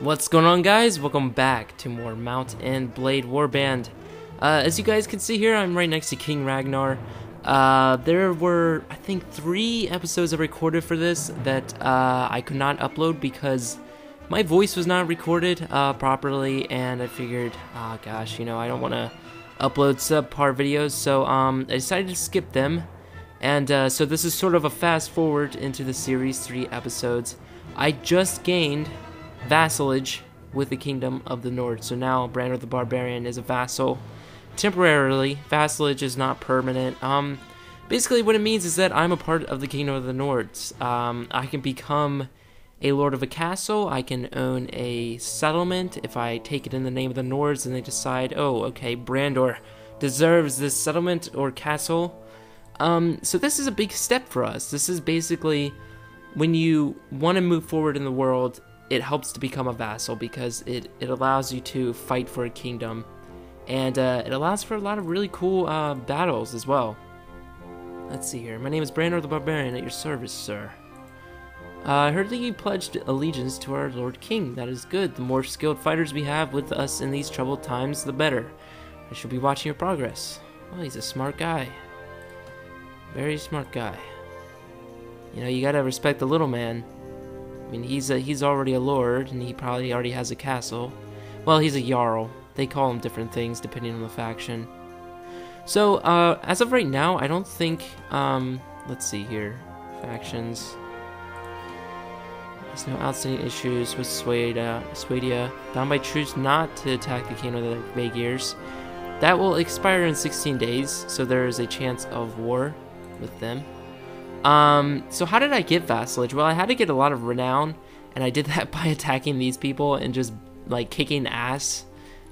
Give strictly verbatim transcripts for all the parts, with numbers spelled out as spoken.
What's going on, guys? Welcome back to more Mount and Blade Warband. Uh, as you guys can see here, I'm right next to King Ragnar. Uh, there were, I think, three episodes I recorded for this that uh, I could not upload because my voice was not recorded uh, properly, and I figured, ah, oh, gosh, you know, I don't want to upload subpar videos, so um, I decided to skip them. And uh, so this is sort of a fast forward into the series three episodes. I just gained vassalage with the Kingdom of the Nords, so now Brandor the Barbarian is a vassal temporarily. Vassalage is not permanent. Um, basically what it means is that I'm a part of the Kingdom of the Nords. Um, I can become a lord of a castle, I can own a settlement if I take it in the name of the Nords and they decide, oh, okay, Brandor deserves this settlement or castle. Um, so this is a big step for us. This is basically when you want to move forward in the world, it helps to become a vassal because it, it allows you to fight for a kingdom. And uh, it allows for a lot of really cool uh, battles as well. Let's see here. My name is Brandor the Barbarian, at your service, sir. Uh, I heard that you pledged allegiance to our Lord King. That is good. The more skilled fighters we have with us in these troubled times, the better. I should be watching your progress. Well, he's a smart guy. Very smart guy. You know, you gotta respect the little man. I mean, he's a, he's already a lord, and he probably already has a castle. Well, he's a jarl. They call him different things depending on the faction. So, uh, as of right now, I don't think, um, let's see here. Factions. There's no outstanding issues with Swadia. Swadia bound by truce not to attack the King of the Vaegirs. That will expire in sixteen days, so there is a chance of war with them. Um, so how did I get vassalage? Well, I had to get a lot of renown, and I did that by attacking these people and just, like, kicking ass.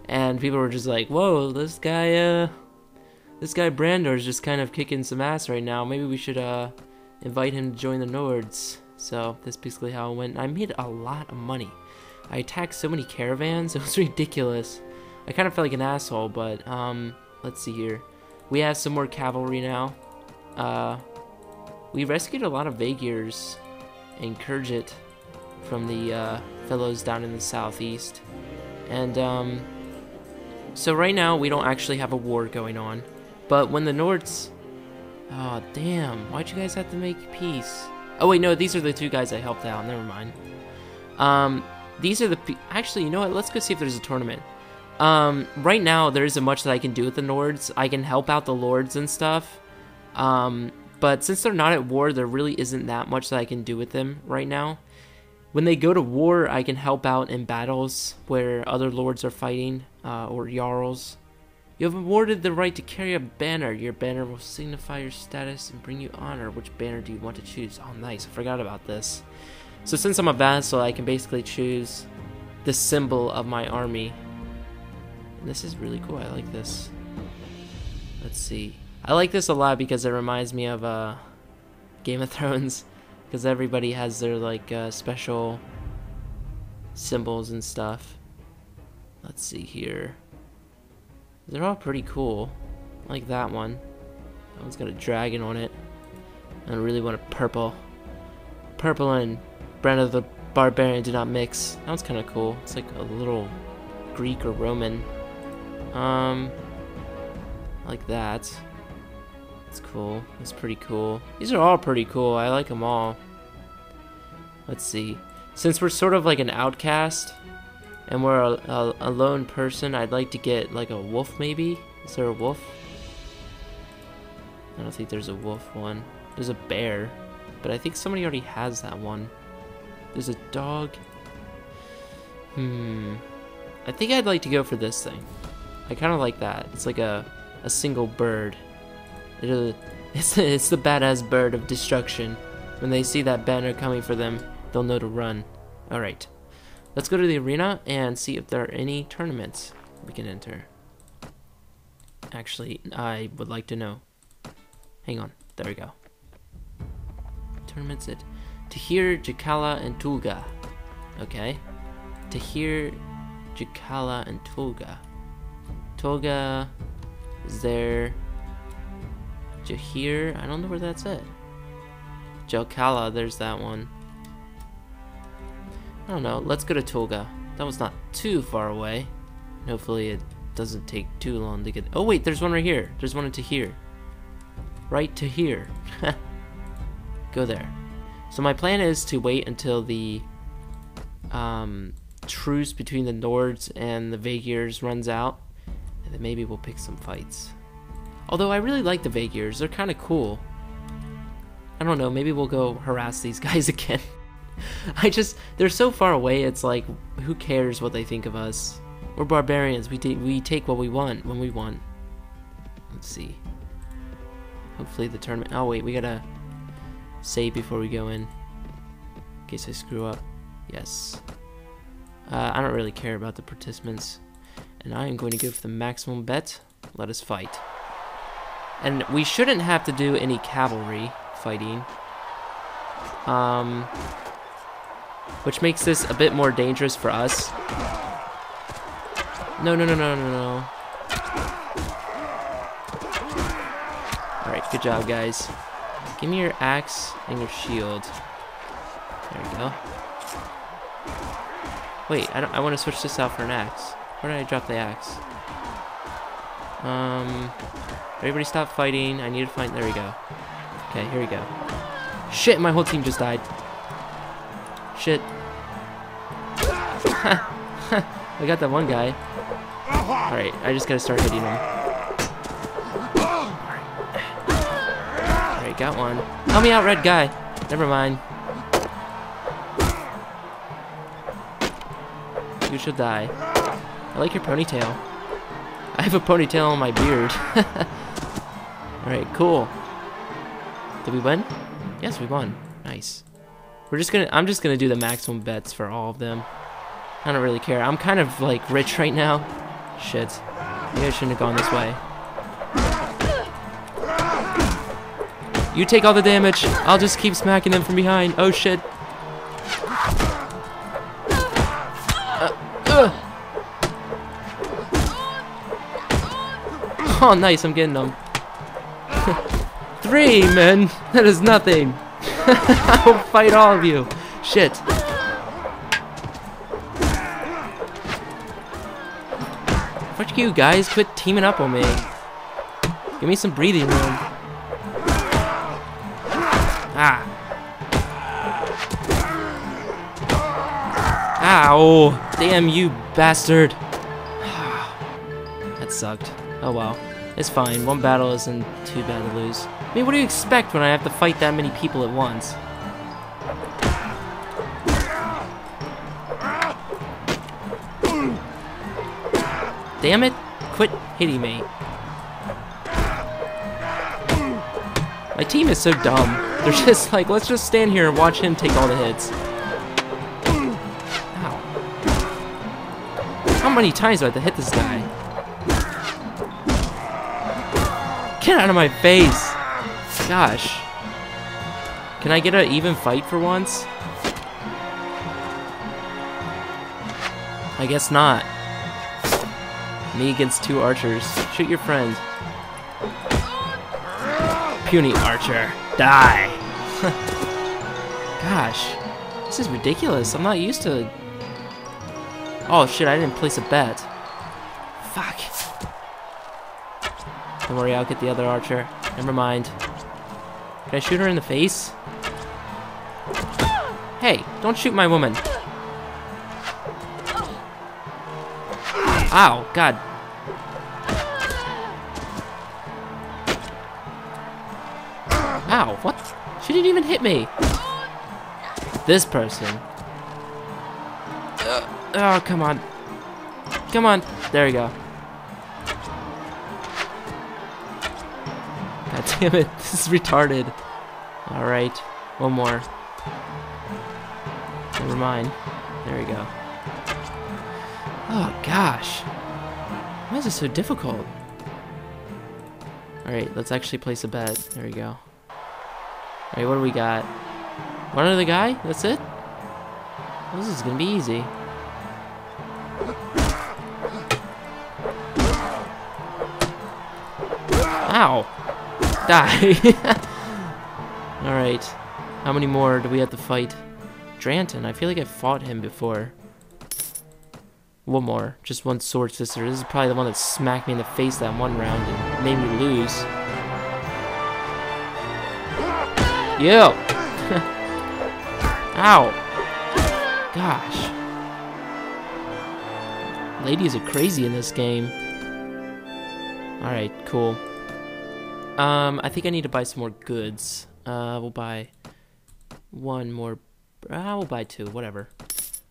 And people were just like, whoa, this guy, uh, this guy Brandor is just kind of kicking some ass right now. Maybe we should, uh, invite him to join the Nords. So that's basically how it went. I made a lot of money. I attacked so many caravans. It was ridiculous. I kind of felt like an asshole, but, um, let's see here. We have some more cavalry now. Uh... We rescued a lot of Vaegirs and Kurgit from the uh, fellows down in the southeast. And um, so right now we don't actually have a war going on. But when the Nords... Oh, damn. Why'd you guys have to make peace? Oh, wait, no. These are the two guys I helped out. Never mind. Um, these are the... Pe actually, you know what? Let's go see if there's a tournament. Um, right now, there isn't much that I can do with the Nords. I can help out the Lords and stuff. Um... But since they're not at war, there really isn't that much that I can do with them right now. When they go to war, I can help out in battles where other lords are fighting, uh, or jarls. You have awarded the right to carry a banner. Your banner will signify your status and bring you honor. Which banner do you want to choose? Oh, nice. I forgot about this. So since I'm a vassal, I can basically choose the symbol of my army. And this is really cool. I like this. Let's see. I like this a lot because it reminds me of uh, Game of Thrones, because everybody has their like uh, special symbols and stuff. Let's see here. They're all pretty cool. I like that one. That one's got a dragon on it. I really want a purple. Purple and Brandor the Barbarian do not mix. That one's kind of cool. It's like a little Greek or Roman. Um, I like that. That's cool. That's pretty cool. These are all pretty cool. I like them all. Let's see. Since we're sort of like an outcast, and we're a, a, a lone person, I'd like to get like a wolf maybe? Is there a wolf? I don't think there's a wolf one. There's a bear. But I think somebody already has that one. There's a dog. Hmm. I think I'd like to go for this thing. I kind of like that. It's like a, a single bird. It's the, it's the badass bird of destruction. When they see that banner coming for them, they'll know to run. Alright. Let's go to the arena and see if there are any tournaments we can enter. Actually, I would like to know. Hang on. There we go. Tournaments at Tahir, Jakala, and Tulga. Okay. Tahir, Jakala, and Tulga. Tulga is there. Tahir, I don't know where that's at. Jakala, there's that one. I don't know. Let's go to Tulga. That one's not too far away. Hopefully it doesn't take too long to get... Oh wait, there's one right here. There's one in Tahir. Right to here. Go there. So my plan is to wait until the um, truce between the Nords and the Vaegirs runs out, and then maybe we'll pick some fights. Although I really like the Vaegirs. They're kind of cool. I don't know. Maybe we'll go harass these guys again. I just... They're so far away, it's like, who cares what they think of us? We're barbarians. We, we take what we want when we want. Let's see. Hopefully the tournament... Oh, wait. We gotta save before we go in. In case I screw up. Yes. Uh, I don't really care about the participants. And I am going to go for the maximum bet. Let us fight. And we shouldn't have to do any cavalry fighting. Um... Which makes this a bit more dangerous for us. No, no, no, no, no, no. Alright, good job, guys. Give me your axe and your shield. There we go. Wait, I, don't, I want to switch this out for an axe. Where did I drop the axe? Um... Everybody stop fighting. I need to find... There we go. Okay, here we go. Shit, my whole team just died. Shit. I got that one guy. Alright, I just gotta start hitting him. Alright, got one. Help me out, red guy. Never mind. You should die. I like your ponytail. I have a ponytail on my beard. Alright, cool. Did we win? Yes, we won. Nice. We're just gonna, I'm just gonna do the maximum bets for all of them. I don't really care. I'm kind of like rich right now. Shit. Maybe I shouldn't have gone this way. You take all the damage. I'll just keep smacking them from behind. Oh shit. Uh, uh. Oh nice, I'm getting them. Three men! That is nothing. I'll fight all of you. Shit. Fuck you guys, quit teaming up on me. Give me some breathing room. Ah. Ow. Damn you bastard. That sucked. Oh well. It's fine. One battle isn't too bad to lose. I mean, what do you expect when I have to fight that many people at once? Damn it! Quit hitting me. My team is so dumb. They're just like, let's just stand here and watch him take all the hits. Ow. How many times do I have to hit this guy? Get out of my face! Gosh. Can I get an even fight for once? I guess not. Me against two archers. Shoot your friend. Puny archer. Die! Gosh. This is ridiculous. I'm not used to... Oh shit, I didn't place a bet. Fuck. Don't worry, I'll get the other archer. Never mind. Can I shoot her in the face? Hey, don't shoot my woman. Ow, God. Ow, what? She didn't even hit me. This person. Oh, come on. Come on. There we go. Damn it, this is retarded. Alright, one more. Never mind. There we go. Oh gosh. Why is this so difficult? Alright, let's actually place a bet. There we go. Alright, what do we got? One other guy? That's it? This is gonna be easy. Ow! Die. Alright. How many more do we have to fight? Dranton. I feel like I fought him before. One more. Just one sword sister. This is probably the one that smacked me in the face that one round and made me lose. Yo! Ow! Gosh. Ladies are crazy in this game. Alright, cool. Um, I think I need to buy some more goods. Uh, we'll buy one more. Ah, we'll buy two, whatever.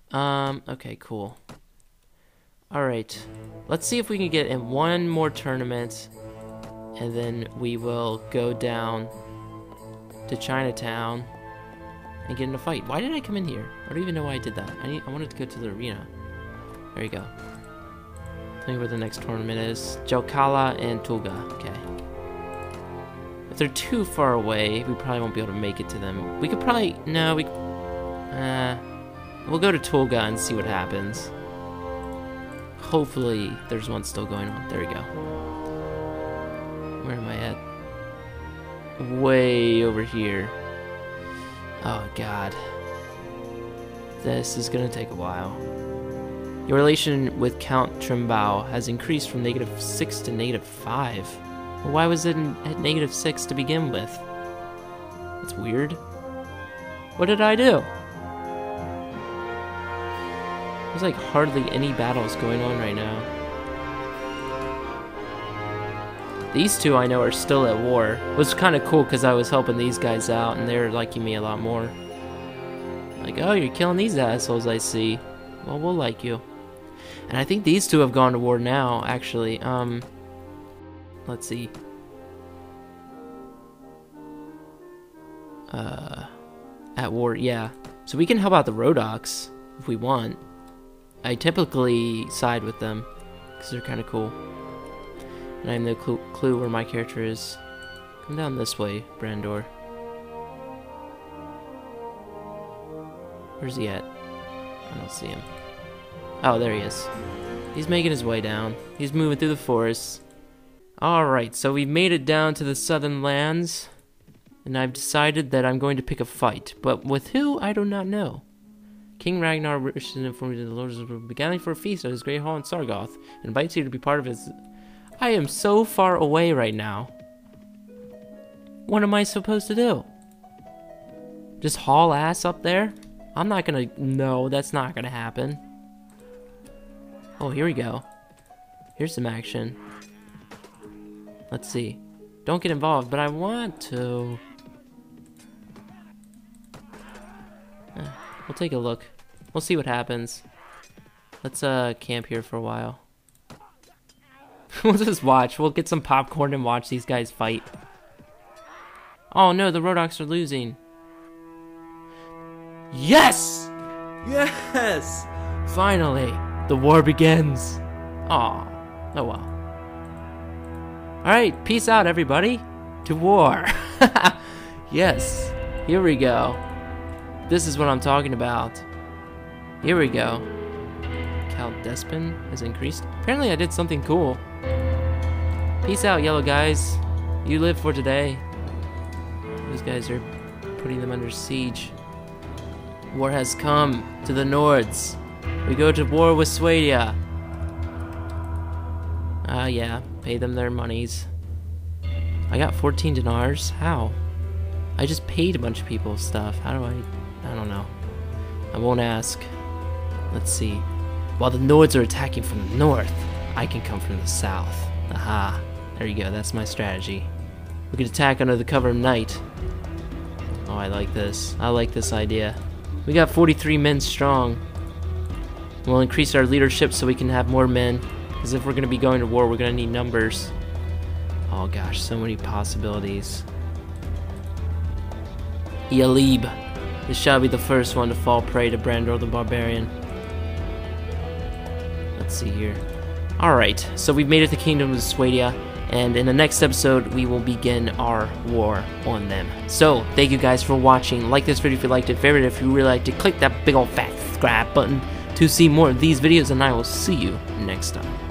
Um, okay, cool. Alright, let's see if we can get in one more tournament, and then we will go down to Chinatown and get in a fight. Why did I come in here? I don't even know why I did that. I, need, I wanted to go to the arena. There you go. Tell me where the next tournament is. Jakala and Tulga. Okay. If they're too far away, we probably won't be able to make it to them. We could probably... No, we... Uh, we'll go to Tulga and see what happens. Hopefully, there's one still going on. There we go. Where am I at? Way over here. Oh, God. This is going to take a while. Your relation with Count Trimbao has increased from negative six to negative five. Well, why was it at negative six to begin with? That's weird. What did I do? There's like hardly any battles going on right now. These two I know are still at war, which is kind of cool because I was helping these guys out and they're liking me a lot more. Like, oh, you're killing these assholes, I see. Well, we'll like you. And I think these two have gone to war now, actually. Um, let's see. Uh, at war, yeah. So we can help out the Rhodoks if we want. I typically side with them because they're kind of cool, and I have no clue, clue where my character is. Come down this way, Brandor. Where's he at? I don't see him. Oh, there he is. He's making his way down. He's moving through the forest. Alright, so we've made it down to the southern lands, and I've decided that I'm going to pick a fight, but with who, I do not know. King Ragnar wishes to inform you that the Lords will be gathering for a feast at his great hall in Sargoth, and invites you to be part of his... I am so far away right now. What am I supposed to do? Just haul ass up there? I'm not gonna... No, that's not gonna happen. Oh, here we go. Here's some action. Let's see. Don't get involved, but I want to... We'll take a look. We'll see what happens. Let's uh camp here for a while. We'll just watch. We'll get some popcorn and watch these guys fight. Oh no, the Rhodoks are losing. Yes! Yes! Finally, the war begins. Aw. Oh well. Alright, peace out everybody. To war. Yes. Here we go. This is what I'm talking about. Here we go. Caldespin has increased. Apparently I did something cool. Peace out, yellow guys. You live for today. These guys are putting them under siege. War has come to the Nords. We go to war with Swadia. Ah, uh, yeah. Pay them their monies. I got fourteen dinars. How? I just paid a bunch of people stuff. How do I... I don't know. I won't ask. Let's see. While the Nords are attacking from the north, I can come from the south. Aha. There you go. That's my strategy. We could attack under the cover of night. Oh, I like this. I like this idea. We got forty-three men strong. We'll increase our leadership so we can have more men. Because if we're going to be going to war, we're going to need numbers. Oh gosh, so many possibilities. Yalib. This shall be the first one to fall prey to Brandor the Barbarian. Let's see here. Alright, so we've made it to the Kingdom of Swadia, and in the next episode, we will begin our war on them. So, thank you guys for watching. Like this video if you liked it. Favorite if you really liked it. Click that big old fat subscribe button to see more of these videos, and I will see you next time.